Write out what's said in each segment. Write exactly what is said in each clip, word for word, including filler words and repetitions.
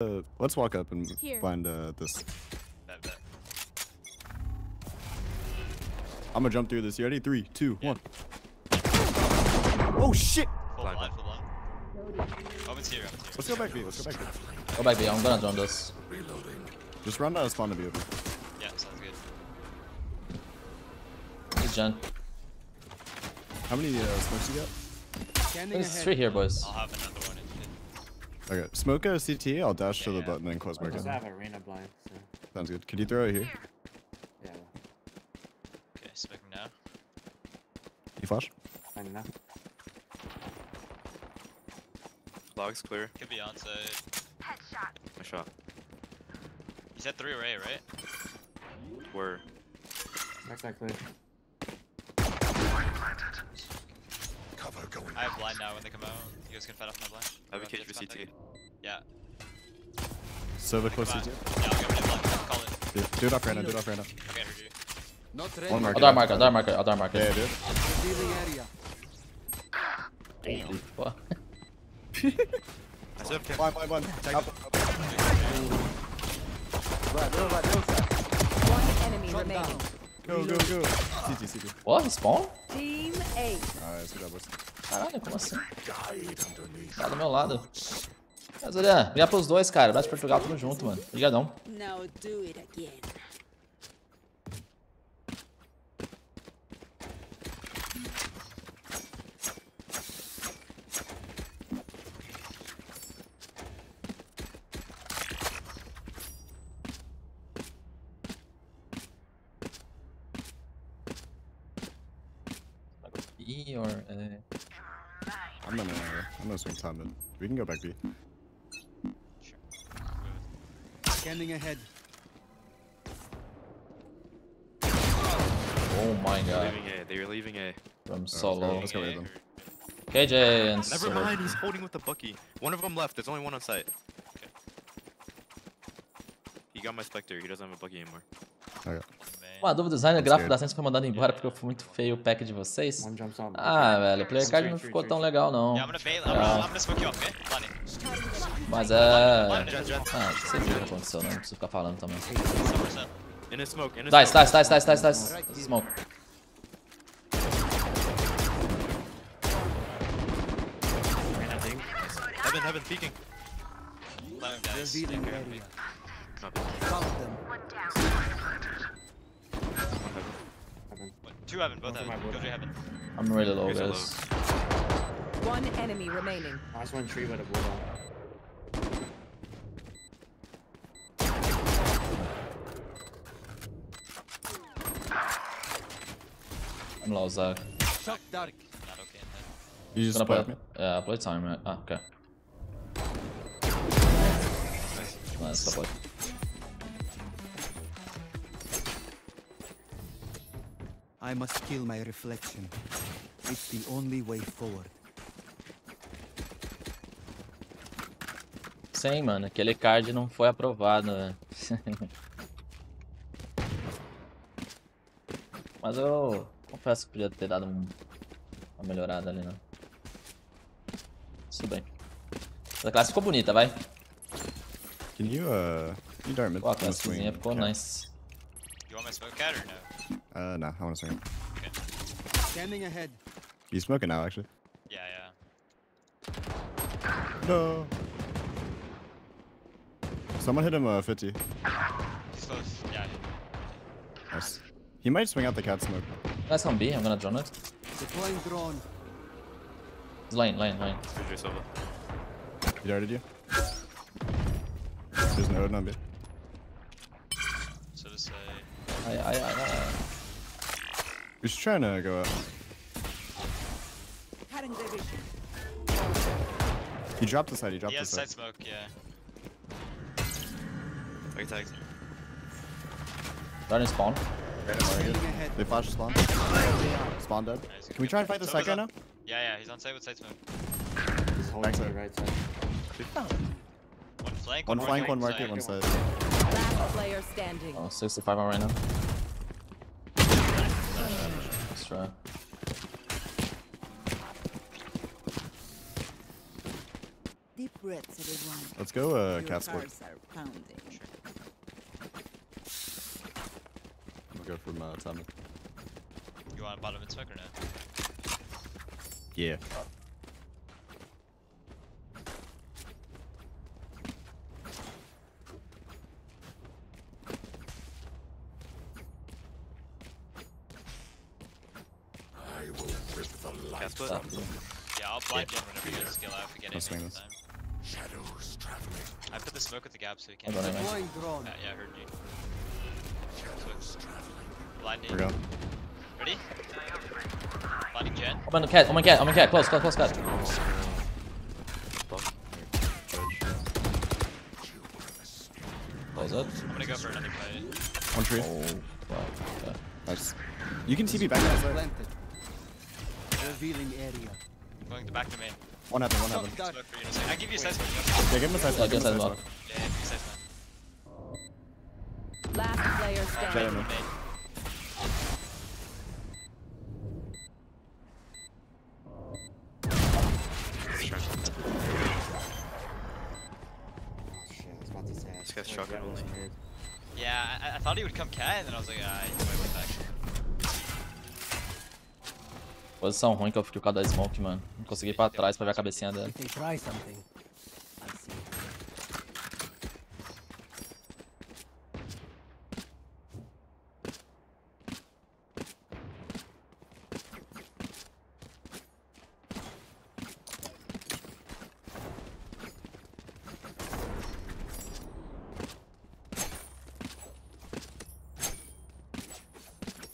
Uh, let's walk up and Here. find uh, this. Bet, bet. I'm gonna jump through this. You ready? Three, two, yeah. one. Oh shit! Full blind, full blind. Oh, it's here, it's here. Let's go back B. Let's go back B. Go back B. I'm gonna jump this. Reloading. Just run out of spawn to be open. Yeah, sounds good. Good gen. How many uh, smokes you got? There's three here, boys. I'll have another one. Okay, smoke a C T, I'll dash yeah, to the yeah. button and close my gun. I have arena blind, so. Sounds good. Could you throw it here? Yeah. Okay, smoke him now. You flash? I know. Log's clear. Could be on site. Headshot. My shot. He's at three array, right? Where? That's not clear. I have blind now when they come out. You guys can fight off my blind. I have a cage for C T. Yeah. Sova close C T. Yeah, I'll get rid of blind. Call it. Dude, do it off right now. Do it off right now. Okay, I heard you. I'll dark marker. I'll dark marker. I'll dark marker. Yeah, dude. Damn. What? I served him. Blind, blind, blind. Right, no, right, no, side. One enemy remaining. Go, go, go. C T, C T. What? He spawned? Team eight. Alright, cuidado, boys. Caralho, como assim? Tá do meu lado. Mas olha, vira pros dois, cara. Braço de Portugal, tudo junto, mano. Obrigadão. E or uh... I'm gonna, I'm gonna swing time then. We can go back B. Sure. Scanning ahead. Oh my god. They're leaving A. I'm so low. Let's go with them. K J and Never Silver. mind, he's holding with the Bucky. One of them left. There's only one on site. Okay. He got my Spectre. He doesn't have a Bucky anymore. Okay. Uma dúvida, o design gráfico da Sense foi mandado embora porque eu fui muito feio o pack de vocês. Ah, velho, o player card não ficou tão legal, não. Mas é... Ah, sei o que aconteceu, não preciso ficar falando também. Dice, dice, dice, dice, dice, dice. Smoke. Heaven, heaven, peeking. Two heaven, both heaven. Go to heaven. I'm really low, guys. One enemy remaining. Last one tree with a blue ball. I'm low, Zach. Shock dark. Not okay. You just gonna play me? Yeah, play time, right? Ah, okay. Nice. Nice, stop play. I must kill my reflection. It's the only way forward. Sei, mano. Aquele card não foi aprovado, velho. Mas eu confesso que podia ter dado um, uma melhorada ali, né? Isso bem. Essa classe ficou bonita, vai. Can you, uh... you don't remember. Pô, a classezinha ficou yeah. nice. You want my smoke cat or no? Uh, no, I want to swing. Okay. Standing ahead. You smoking now, actually? Yeah, yeah. No. Someone hit him uh, fifty. He's close. Yeah. Nice. He might swing out the cat smoke. That's on B. I'm gonna drone it. Deploying drone. It's lane, lane, lane. It's over. He darted you. There's no number. So to say. I, I, I. I We're just trying to go up. He dropped the side, he dropped he the side. He has side smoke, yeah. Big tags. They're in spawn. They flashed spawn. Spawn dead. Nice. Can we try and fight the side guy now? Yeah, yeah, he's on side with side smoke. He's holding the right side. One flank, one, one flank, one market, one side. Last player standing. Oh, sixty-five on right now. Try. Deep regrets, everyone. Let's go, uh, cat sport. Sure. I'm gonna go from, uh, Tommy. You want a bottom and smoke or no? Yeah. Yeah, I'll blind yeah. Jen whenever you get a skill out if we get anything this time. Shadows traveling. I put the smoke at the gap so we can't. Right. Uh, yeah, I heard you. Shadows traveling. Blinding. Here we go. Ready? Blinding Jen. I'm on the cat, I'm on the cat, I'm on the cat. Close, close, close, cat. Close up. I'm gonna go for another play. One tree. Oh, wow. Yeah. Nice. You can T P back outside. Revealing area. I'm going to back the main. One heaven, one heaven. I give you a size one. Yeah, give him a size one. Yeah, give him a size one. Yeah, give me a size one. Last player standing. This guy's shotgun only. Yeah, I, I thought he would come cat, and then I was like, ah, he's way with that. Posição ruim que eu fiquei por causa da smoke, mano. Não consegui ir pra trás pra ver a cabecinha dela.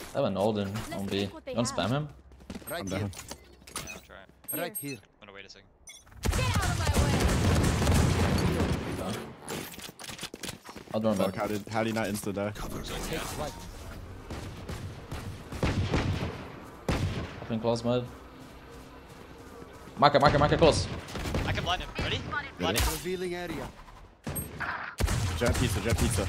I have an Olden on B. You wanna spam him? Right I'm down. Here. Yeah, I'll try it. Right here. I'm gonna wait a second. Get out of my way! Done. I'll drone back. How did, how did he not insta die? Yeah. Up in close mode. Marker, marker, marker, close. I can blind him. Ready? Blind him. Revealing area. Jet pizza, jet pizza.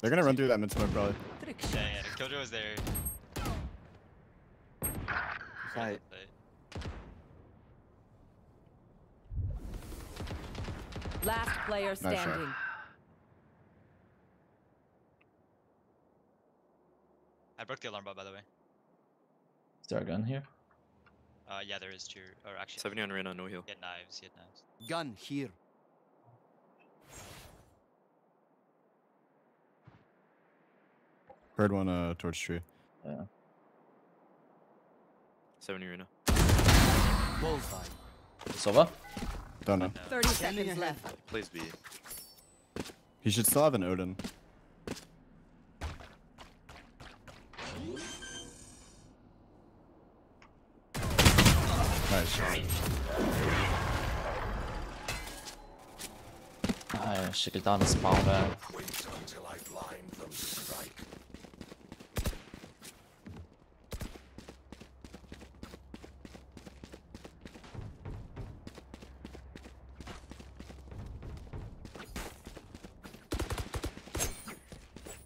They're gonna run through that mid smoke probably. Yeah, yeah, Killjoy was there. Fight. Last player standing. I broke the alarm bot by the way. Is there a gun here? Uh, yeah, there is two. Or actually, seventy-one ran on no heal. He had knives. He had knives. Gun here. Heard one uh, towards tree. Yeah. seventy arena. Bullseye. Sova? Don't know. thirty seconds left. Please be. He should still have an Odin. Nice shot. I should get down the spawn there. Wait until I blind them to strike.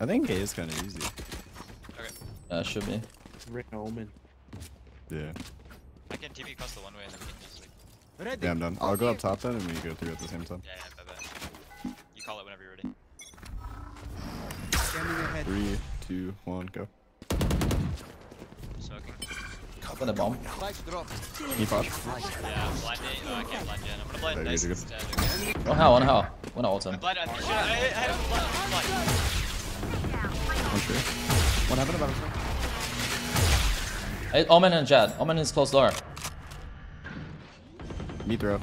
I think A is kind of easy. Okay. Uh, should be. Rick Omen. Yeah. I can T V across the one way and then we can just like... Yeah, I'm done. I'll go up top then and we go through at the same time. Yeah, yeah, bye-bye. You call it whenever you're ready. Three, two, one, go. Smoking. I'm gonna bomb. Can you flash? Yeah, I'm blinding. Oh, I can't blind Jen. I'm gonna blind Nice instead. One how, one how. One ult him. I'm blinded. I have blind. I'm blind. What happened about him? Hey, Omen and Jad. Omen is close door. Me throw.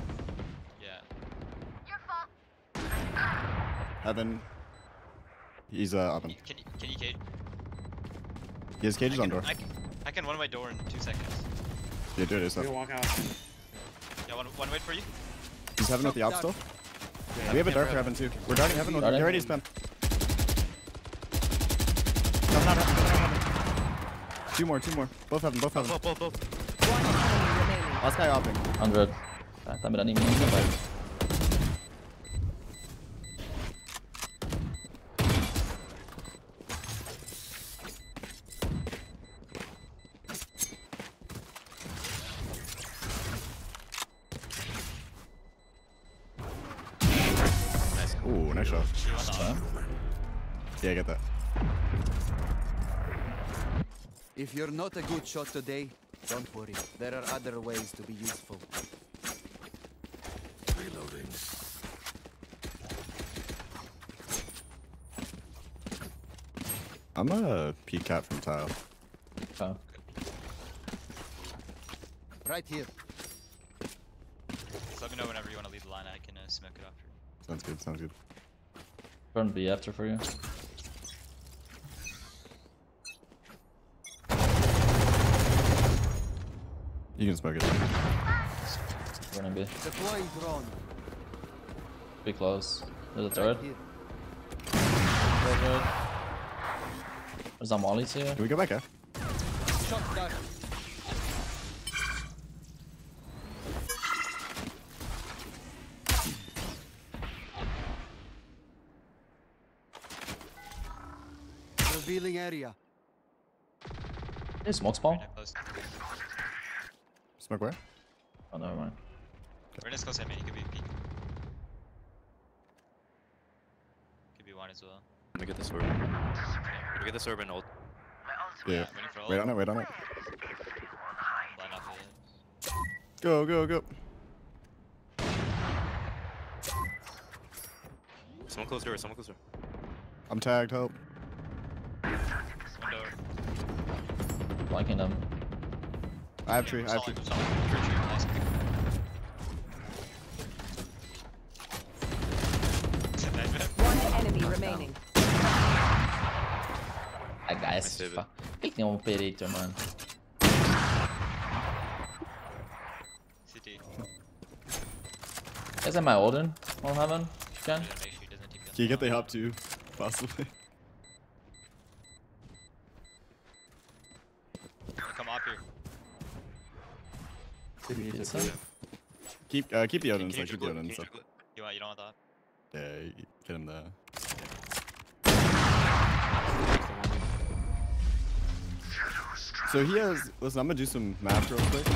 Yeah. Your fault. Heaven. He's uh up. Can you can you cage? He has cages can, on door. I can, I can one way door in two seconds. Yeah, do it yourself. Walk out. Yeah, one one wait for you. He's heaven with the op still. Yeah, we have a dart for heaven too. We're darting heaven with the already spam. Two more, two more. Both have them, both have them. Both, both, both. Last guy hopping. one hundred. I thought I didn't even need to fight. make sure. Huh? Yeah, I get that. If you're not a good shot today, don't worry. There are other ways to be useful. Reloading. I'm a peek out from tile. Oh. Right here. Just let me know whenever you want to leave the line. I can uh, smoke it after. Sounds good. Sounds good. Run B after for you. You can smoke it. Running B. Deploying drone. Be close. There's a turret. Right. There's a molly too. Can we go back here? Shotgun. Revealing area. There's smoke spawn. Smoke where? Oh, never mind. We're just close. I mean, he could be peek. Could be one as well. Let me get this orb. Let me get this orb and ult. Yeah. Wait on it, wait on it. Go, go, go. Someone close door, someone close door. I'm tagged, help. Blanking them. I have tree, I have tree. One enemy remaining. Ah, guys, que tem um operator, mano. C T. Is that my Odin on heaven? If you can. Can you get the hop too? Possibly. Come up here. Keep, uh, keep the Odin. Keep the Odin. You want? You don't want that? Yeah, get him there. So he has, listen, I'm gonna do some math real quick.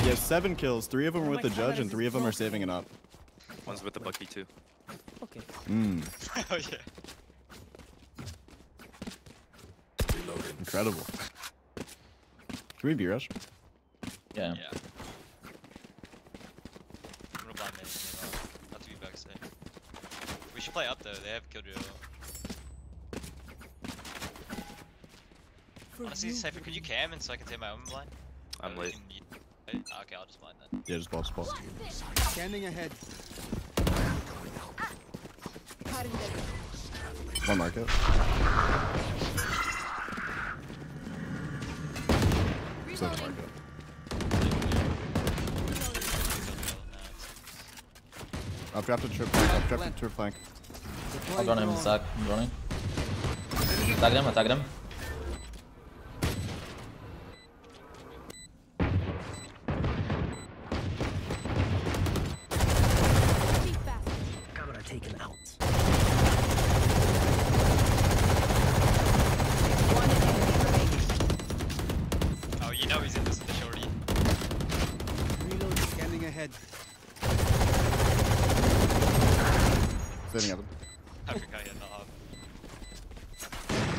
He has seven kills, three of them are with the judge and three of them are saving it up. One's with the Bucky too. Okay. Mmm. Oh yeah. Reloaded. Incredible. Can we be rush? Yeah. Yeah. I'm gonna blind man. Not to be back safe. We should play up though, they have killed you. Honestly, Cypher, could you cam and so I can take my own blind? I'm late. Okay, I'll just blind then. Yeah, just boss, boss. Standing ahead. One market. Second market. I've dropped a trip flank. I've dropped a trip flank. I've done him in sack. I'm running. Attack him, attack him. Saving up. I've got you in the hub.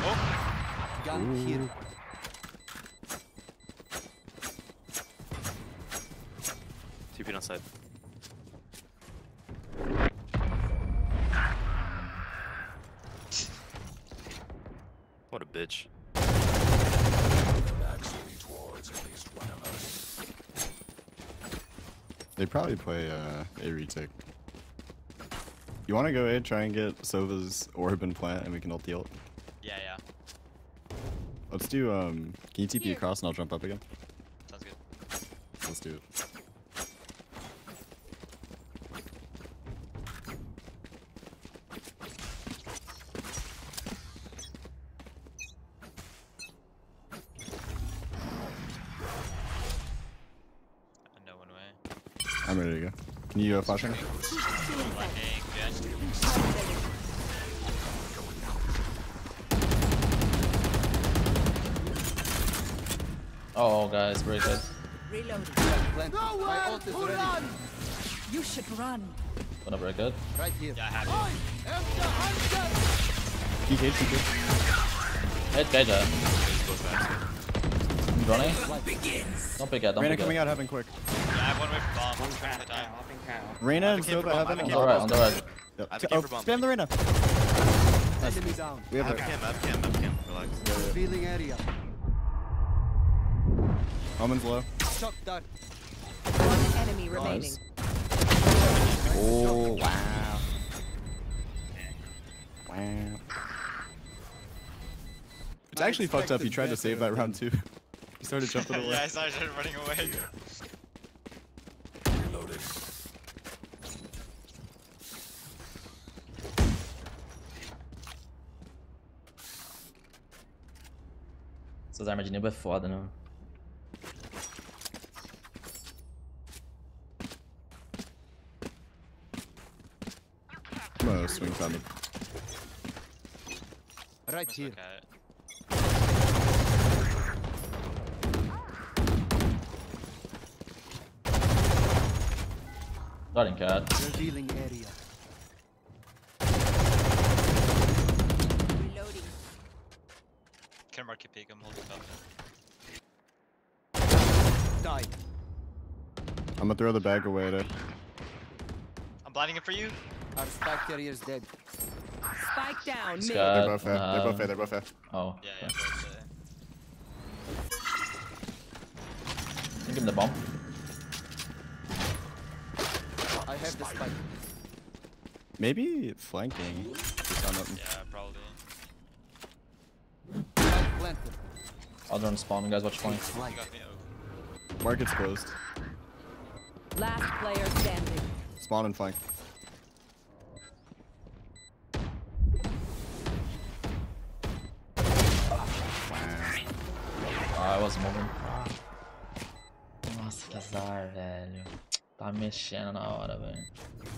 Oh! Gun here. T P on side. What a bitch. They probably play uh, a retake. You want to go ahead, try and get Sova's orb and plant, and we can ult the ult? Yeah, yeah. Let's do, um, can you T P Here. across and I'll jump up again? Sounds good. Let's do it. No one way. I'm ready to go. Can you uh, flash on it? Oh, guys, very good. Reload. No one, run! You should run. Whenever I could. Right here. Yeah, I have it. G G, G G. Hit Kaja. Ronnie? Don't pick out, don't Reyna pick out. Coming out heaven quick. Yeah, I have one way for bomb. One trying to die. Reyna and Sova heaven. On the right, on the right. Yep. Oh, spam the Reyna. Nice. We have a cam, up cam, up cam. Relax. Feeling area. Omen's low. Shock dart. One enemy remaining. Oh, wow. Wow. It's actually fucked up. You tried to save that round too. You started jumping away. Yeah, I started running away. Reloaded. Essas armas de nível é foda, né? Oh, swing family. Right here. Starting cat. Revealing area. Reloading. Camera keep peek, I'm holding up. Die. I'm gonna throw the bag away at it. I'm blinding it for you. Our spike carrier is dead. Spike down, mid. They're both there. Um, they're both there. They're both there. Oh. Yeah, yeah, both there. Give him the bomb. I have the spike. Maybe it's flanking. Yeah, probably. Spike planted. Other on spawn. You guys watch flank. Market's closed. Last player standing. Spawn and flank. Ah, eu was moving. Nossa, que azar, velho. Tava mexendo na hora, velho.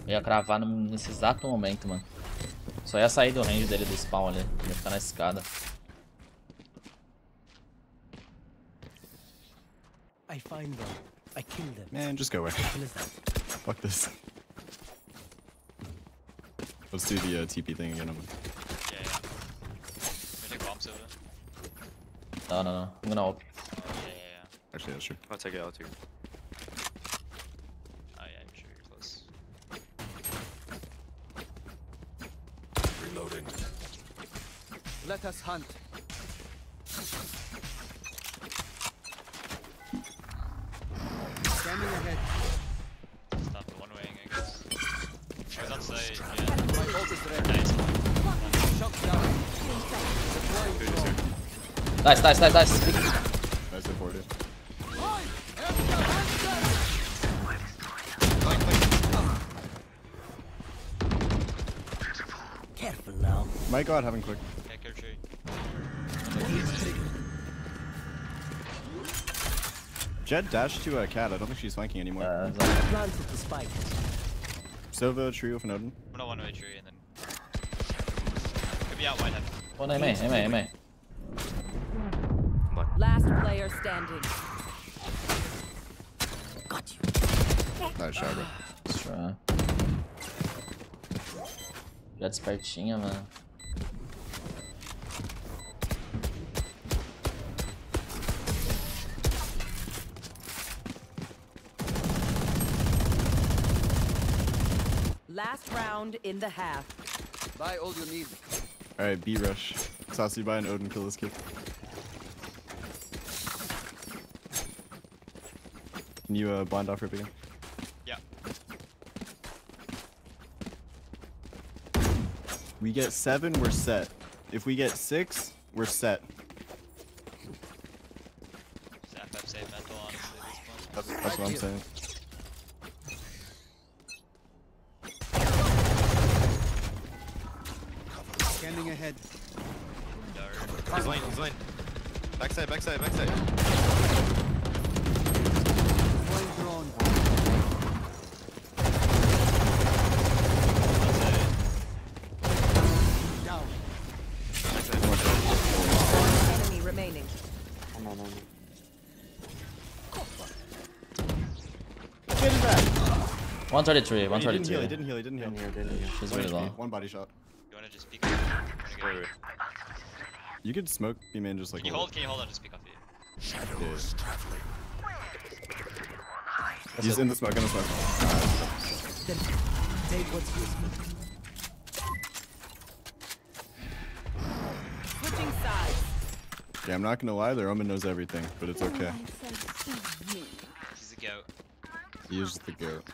Eu ia cravar nesse exato momento, mano. Só ia sair do range dele do spawn ali. Ia ficar na escada. I find them. I kill them. Man, just go away. Fuck this. Let's do the uh, T P thing again. No, no, no. I'm gonna ult. Yeah, yeah, yeah. Actually, that's true. I'll take it, I'll take it. Oh, yeah, I'm sure you're close. Reloading. Let us hunt. Standing ahead. Stop the one way, I guess. I was outside, yeah. My ult is red. Nice. Shot down. Deploying drone. Nice, nice, nice, nice. Nice support it. Careful now. My god, having quick. Yeah, go tree. Jed dashed to a cat. I don't think she's flanking anymore. Uh, planted the spike. Sova, tree with an Odin. I'm not one way tree and then. Could be out wide head. One A M A, A M A, A M A. Last player standing. Got you. Nice shot, bro. Let's try. That's pertinho, mano. Last round in the half. Buy all you need. Alright, B rush. Sacy, buy an Odin, kill this kid. Can you uh, bond off her again? Yeah. We get seven, we're set. If we get six, we're set. That's, that's what I'm saying. Scanning ahead. No. He's lane, he's lane. Backside, backside, backside. Get him back! one thirty-three, one thirty-three. He didn't heal, he didn't heal, he didn't heal. Didn't heal. She's really low. One body shot. You wanna just peek off? Wait, wait. You could smoke B main just like. Can you hold, can you hold on, just peek off you? Shadows traveling. He's in the smoke, in the smoke. Take what's yours. Switching sides. Yeah, I'm not gonna lie, the Roman knows everything, but it's okay. He's a goat. He's the goat.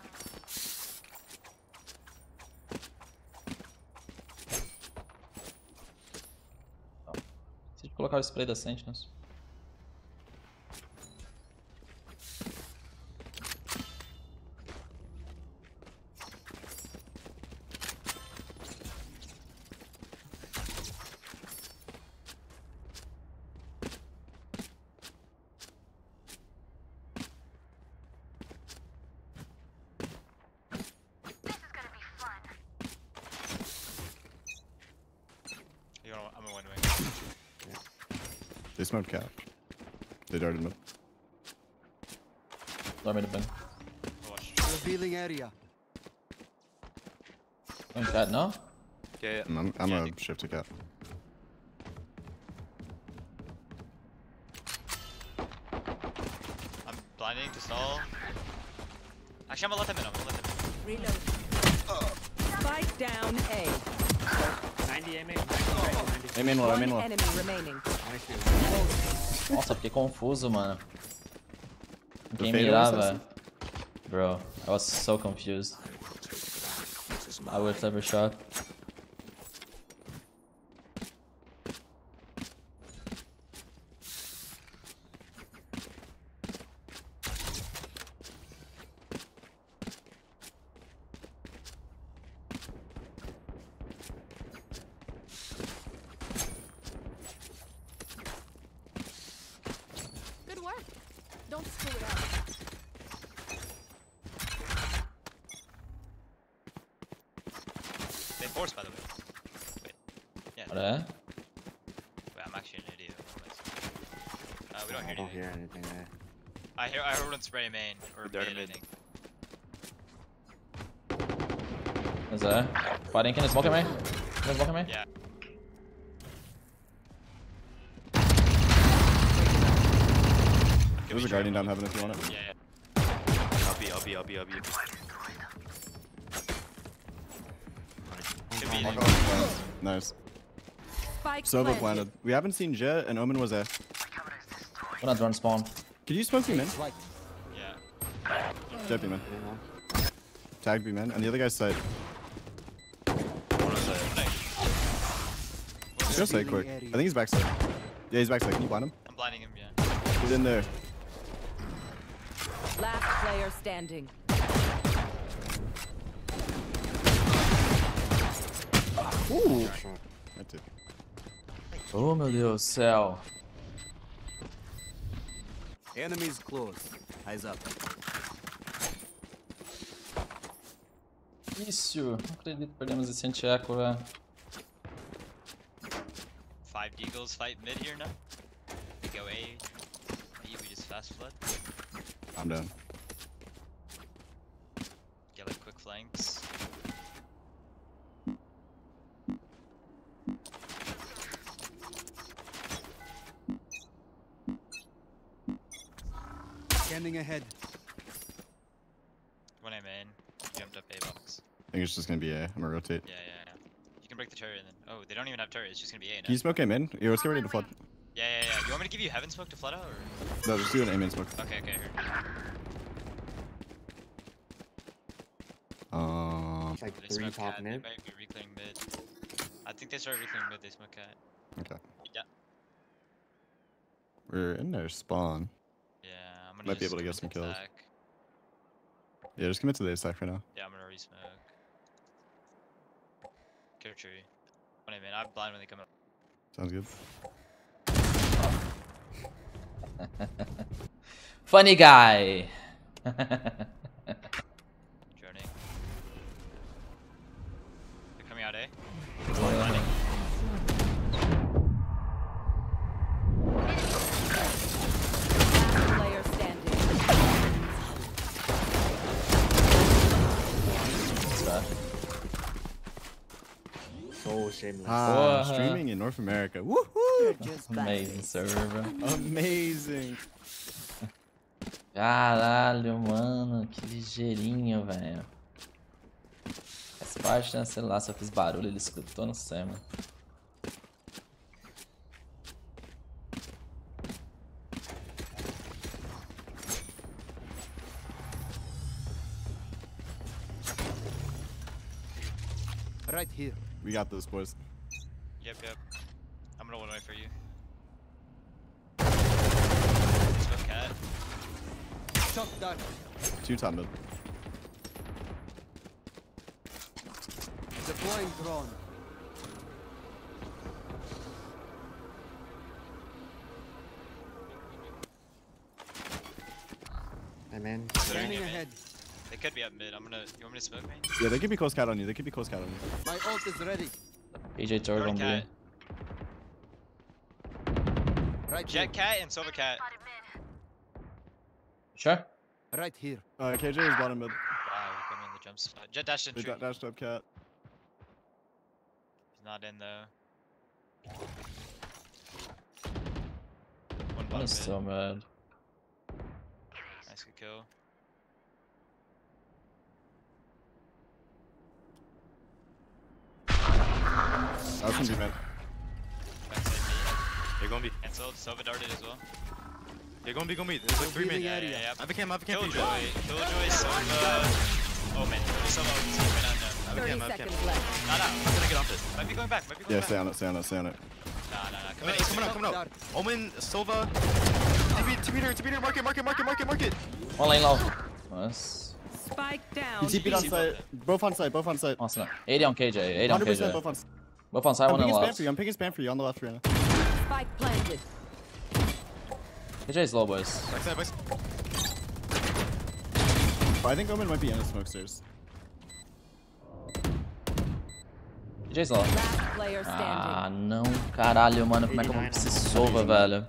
Vou colocar o spray da Sentinels. They smoked cap. They darted him. I made a bin. Revealing area. I'm cat now? Okay, yeah. I'm, I'm yeah, a shift to cap. I'm blinding to stall. Actually, I'm gonna let them in. I'm gonna let them in. Reload. Oh. Spike down A. ninety A main. A main one, A main one. Enemy remaining. Nossa, fiquei confuso, mano. Ninguém mirava. Bro, I was so confused. I whiffed every shot. Don't screw it up. They forced, by the way. Wait. Yeah. What? Wait, I'm actually an idiot. Uh, we don't hear anything. I don't hear anything there. I hear. I heard one spray main or dirt main. Is there? Fighting? Can you smoke at me? Can you smoke at me? Yeah. There's a guardian down heaven if you want it. Yeah, yeah. I'll be, I'll be, I'll be, I'll be. Oh, nice. Spike Sova planted. planted. We haven't seen Jet and Omen was there. We're not drone spawn. Could you smoke B-man? Yeah. Jet B-man. Tag B-man. And the other guy's side. Let's go side quick. I think he's backside. Yeah, he's backside. Can you blind him? I'm blinding him, yeah. He's in there. Last player standing. Ooh. Oh meu Deus do céu. Enemies close. Eyes up. Isso. Não acredito que perdemos esse anti-eco, velho. Five deagles fight mid here now. They go A. B, we just fast flood. I'm done. Get like quick flanks. Standing ahead. When I'm in, jumped up A box. I think it's just gonna be A. I'm gonna rotate. Yeah, yeah, yeah. You can break the turret and then. Oh, they don't even have turret. It's just gonna be A now. Can you smoke him in? Yeah, let's get ready to flood. Yeah, yeah, yeah. You want me to give you heaven smoke to flood out or? No, just do an aim in smoke. Okay, okay, here. Um, it's like three top mid. They might be reclaiming mid. I think they started reclaiming mid, they smoke cat. Okay. Yeah. We're in their spawn. Yeah, I'm gonna might be able to get some kills. Attack. Yeah, just commit to the attack for now. Yeah, I'm gonna re-smoke. Care tree. Wait a minute, I'm blind when they come up. Sounds good. Funny guy. Journey. They're coming out, eh? Yeah. Player standing. Shameless. Ah, uh, streaming in North America. Woohoo! Amazing server, bro. Amazing. Caralho, mano. Que ligeirinho, velho. Essa parte, né? Sei lá, se eu fiz barulho, ele escutou, não sei, mano. Right here. We got those boys. Yep, yep. I'm gonna one way for you. Cat. Top done. Two top mid. Deploying drone. I'm in. Standing ahead. They could be up mid. I'm gonna. You want me to smoke me? Yeah, they could be close cat on you. They could be close cat on you. My ult is ready. A J turret on cat. Right Jet here. Cat and Silver Cat. Sure. Right here. Alright, K J is bottom mid. Wow, we come in the jump spot. Jet dashed in. They got dashed up cat. He's not in though. One bottom mid. That's so mad. Nice good kill. I was gonna be mad. They're gonna be cancelled. Sova darted as well. They're gonna be gonna be. There's like three men. Yeah, yeah, yeah. I became, I became. Killjoy. Killjoy, Sova. Oh man. Sova. I became, I became. Nah, nah. I'm gonna get off this. Might be going back. Might be going back. Yeah, stay on it, stay on it, stay on it. Nah, nah, nah. Come in, he's coming out, coming out. Omen, Sova. T P, T P, T P, market, market, market, market, market. All lane low. Nice. Spike down. T P on site. Both on site, both on site. Awesome. eighty on K J, eighty on K J. one hundred percent both on site. Both on side, one on the left. I'm picking spam for you on the left right now. Spike planted. K J's low, boys. Backside, backside. But I think Omen might be in the smoke stairs. K J's low. Ah, não. Caralho, mano. Como é que eu vou precisar de Sova, velho?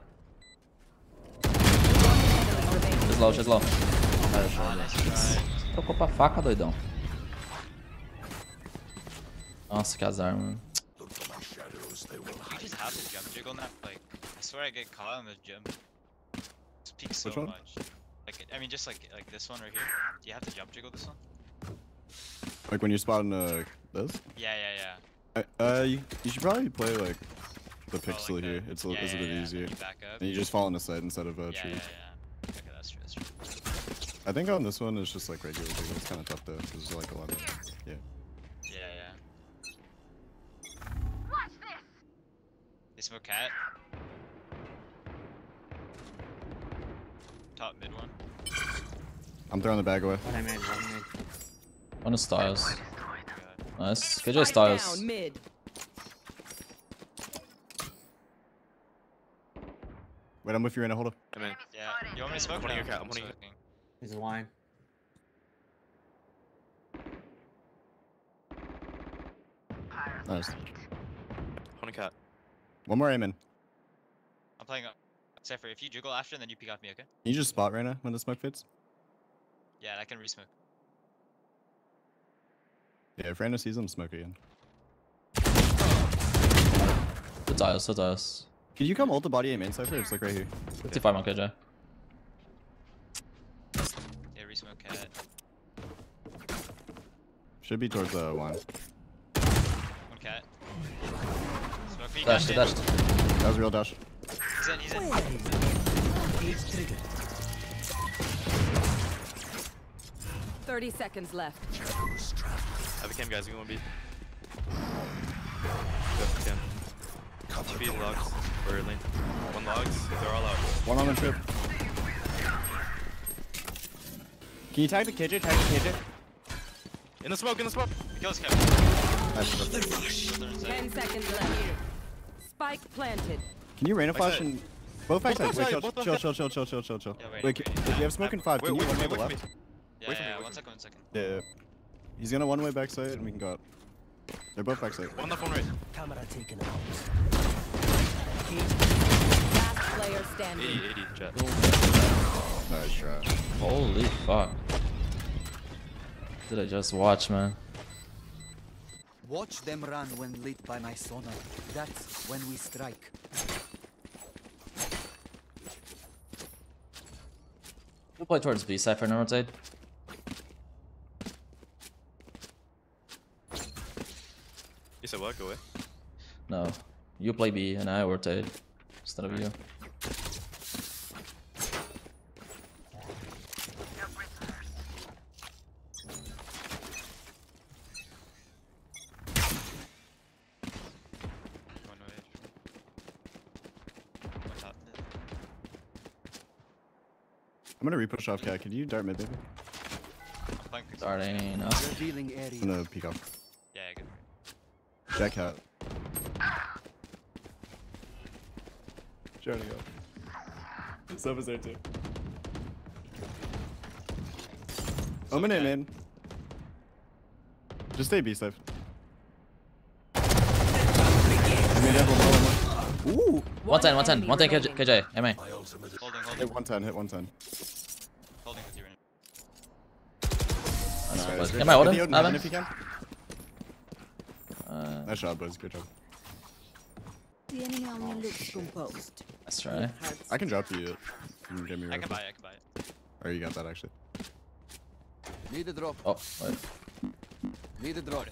X low, X low. Trocou pra faca, doidão. Nossa, que azar, mano. You just have to jump jiggle that, like, I swear I get caught on the jump. Just peek so much. Like, I mean, just like like this one right here. Do you have to jump jiggle this one? Like when you're spotting uh, this? Yeah, yeah, yeah. I, uh, you, you should probably play like the pixel oh, like here. The, it's a, yeah, it's a bit yeah, easier. You back up. And you just fall on the side instead of uh, yeah, trees. Yeah, yeah. Okay, that's true, that's true. I think on this one it's just like regular jiggle. It's kind of tough though, because there's like a lot of yeah. Yeah, yeah. They smoke cat. Top mid one. I'm throwing the bag away. One I made, one I made. One is Styles. Nice. Good job, Styles. Mid. Wait, I'm with you right now. Hold up. Come in. Yeah. You want me to smoke? I'm holding your cat. I'm holding your cat. He's a line. Nice. Holding cat. One more aim in. I'm playing up. Cypher, if you jiggle after, then you peek off me, okay? Can you just spot right now when the smoke fits? Yeah, I can re-smoke. Yeah, if Rando sees them, smoke again. That's us, that's us. Could you come ult the body aim in, Cypher? It's like right here. fifty-five on K J. Yeah, re-smoke cat. Should be towards the uh, one. One cat. Dash, dash. That was real dash. He's in, he's in. thirty seconds left. I became guys, we won't be. Two logs, or lane. One logs, they're all out. One on the trip. Can you tag the K J? Tag the K J. In the smoke, in the smoke. The kill's kept. Ten seconds left here. Spike planted. Can you rain a flash and both sides? Wait, chill, chill, chill, chill, chill, chill, chill, chill. Yeah, wait, wait, wait, if you have smoke in five, wait, can you one way to the left? Yeah, wait for yeah, me, one second, one second. Yeah, yeah. He's gonna one way backside and we can go out. They're both backside. One left, one right. Camera taken out. Last player standing. eighty, eighty, jet. Nice shot. Holy fuck. What did I just watch, man? Watch them run when lit by my sonar. That's when we strike. We'll play towards B side for no rotate. You said what? Go away. No. You play B and I rotate instead of you. I'm gonna repush off cat. Can you dart mid, baby? Darting up. I'm gonna peek off. Yeah, good. Jack hat. Journey up. Sova's there too. So Omen in, man. Just stay B safe. Ooh! one ten, one ten, one ten K J, K J, M A. Hit one ten, hit one ten. Holding with you right now. I know, but am I holding? Nothing? If you can. Uh, nice job, boys. Good job. The enemy only looks composed. Let's try. I can drop you. You can get me right. I can buy it, I can buy it. Oh, you got that actually. Need a drop. Oh, wait. Need a drop.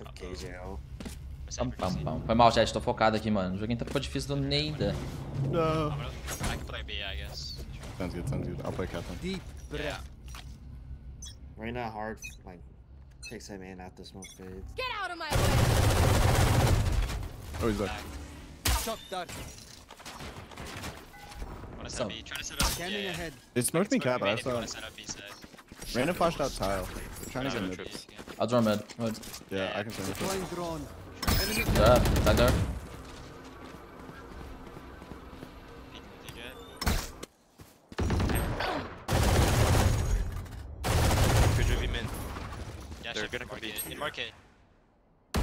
Ok, geral. Pam, pam, pam. Foi mal, chat, tô focado aqui, mano. O joguinho tá ficando difícil do Neida. Não. I can play B, I guess. Sounds good, sounds good. I'll play Captain. Deep, yeah. Right now, hard. Like, takes that man out the smoke fades. Get out of my way! Oh, he's back. Shot dart. Wanna set B? Trying to set up B. Standing ahead. They smoked me, Cap, but I saw him. Random flashed out tile. They're trying to get mid. I'll draw mid. mid. Yeah, I can turn mid. Yeah, back there. Could you be min? Yeah, they're gonna come in. In market. I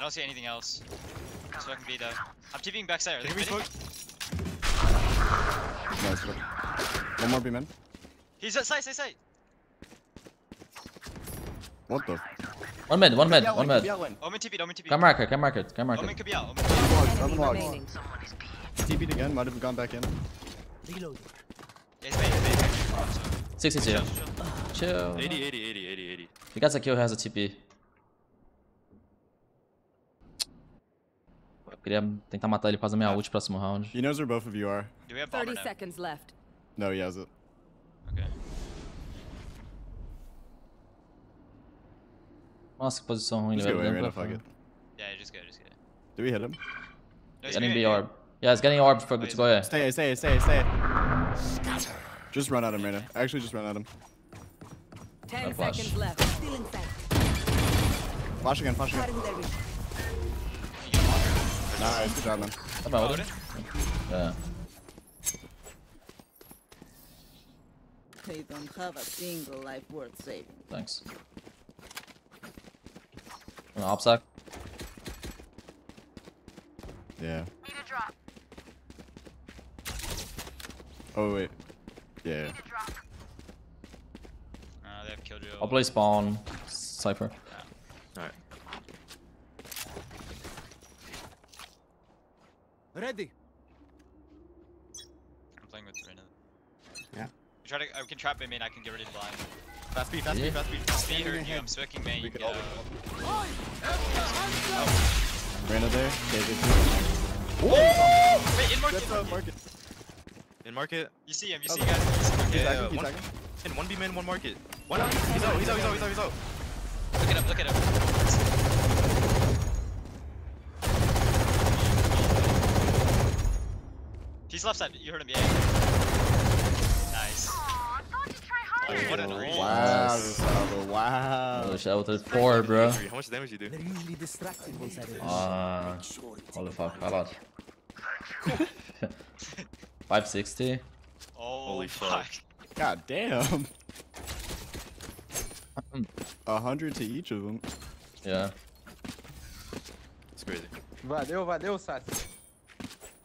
don't see anything else. So I can be though. I'm TPing backside. Can we smoke? Nice. One more B man. He's at side, side, side. What the? One mid, one mid, one mid. Omen T P, Omen T P. Come marker, come marker, come marker. Omen could be out. I'm locked, I'm locked. T P'd again, might have gone back in. Reload. sixty-two. Chill. eighty, eighty, eighty, eighty, eighty. The guy's a kill, has a T P. Eu queria tentar matar ele quase a minha ult próximo round. He knows where both of you are. Do we have bomber now? thirty seconds left. No, he has it. Okay. Nossa, que posição ruim, velho. Yeah, just go, just go. Do we hit him? No, he's getting the orb. Yeah, he's getting orb for good to go, yeah. Stay, stay, stay, stay. Just run at him right now. Actually, just run at him. Ten seconds left. Stealing back. Flash again, flash again. Nice, good job, man. Come on, hold it. Yeah. They don't have a single life worth saving. Thanks. An op sack. Yeah. Need a drop. Oh wait. Yeah. Need a drop. Uh, they have killed you. I'll play spawn. Cypher. Yeah. Alright. Ready. I'm playing with Serena. Yeah. We try to. I can trap him in. I can get rid of blind. Fast B, fast B, fast B, fast B, or you, I'm swicking man, you can get out. Oh. Randall there, David. Woo! Wait, in market, in market. In market. You see him, you see guys. He's attacking, he's attacking. In one B man, one market. One out, he's out, he's out, he's out, he's out, he's out. Look at him, look at him. He's left side, you heard him, yeah. Nice. What an range. Wow, Sava, wow. Oh, shit, I was at four, bro. How much damage you do? Ah, uh, holy fuck, a lot. five sixty? Oh, holy fuck. fuck. God damn. one hundred to each of them. Yeah. It's crazy. Valeu, valeu, Sacy.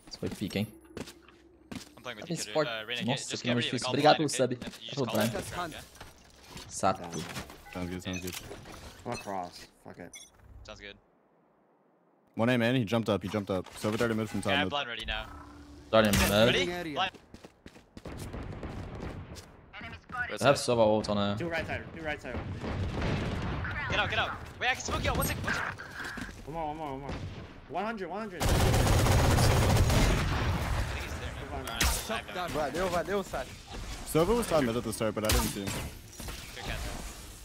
Isso foi pique, hein? playing with you, uh, Renegade. Nossa, just get rid of the Obrigado pelo sub. Sato. Sounds good, sounds good. I'm across. Fuck it. Sounds good. one A, man. He jumped up, he jumped up. Sova started to move from time. Yeah, I'm blind ready now. Starting ready? Blind. I have Sova ult on her. Do right side, do right side. Get out, get out. Wait, I can smoke you out. One second, one second. One more, one more, one more. one hundred, one hundred. I think he's there. No, no, no, no, no. Right, they're over, they're outside. Sova was on mid at the start, but I didn't see him.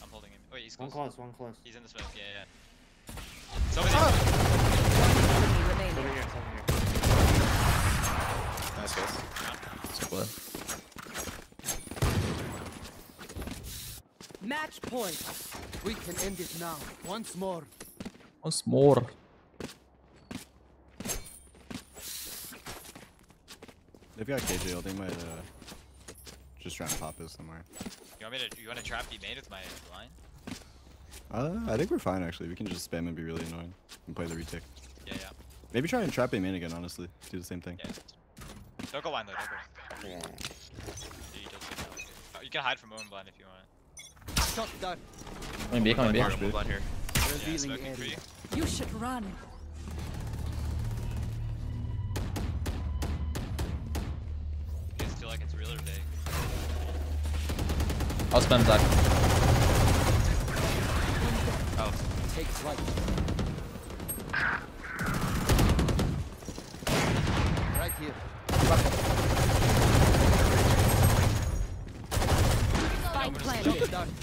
I'm holding him. Wait, he's close. One close, one close. He's in the smoke, yeah, yeah. Sova's ah! here. Sova here, Sova here. Nice, guys. Split. Match point. We can end it now. Once more. Once more. They've got K J L. They might uh just try and pop this somewhere. You want me to? You want to trap be made with my line? Uh, I think we're fine actually. We can just spam and be really annoying and play the retake. Yeah, yeah. Maybe try and trap be made again. Honestly, do the same thing. Yeah. Don't go line though. Don't go. Yeah. You can hide from Owen blind if you want. Shot done. Coming B, coming B. You should run. You guys feel like it's real or big? I'll spam Zach. Oh. Take flight. Right here. Spike planted.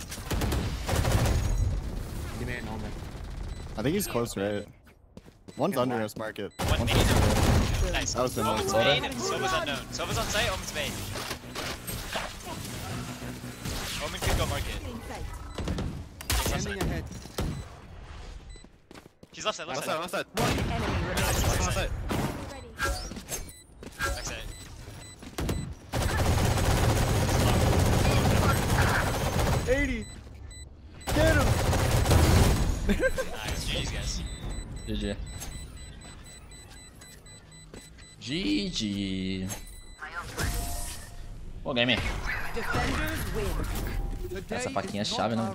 I think he's close, right? One's Good under line. Us, market. One One's main. Under. Nice. That was the Sova's main. Sova's unknown. Sova's on site, Omen's main. Omen could go market. He's left side, left side. Left side, left side. Left side. Back side. eighty! Get him! Nice, G G's guys. G G. G G. Pô, game. Essa faquinha é chave, né?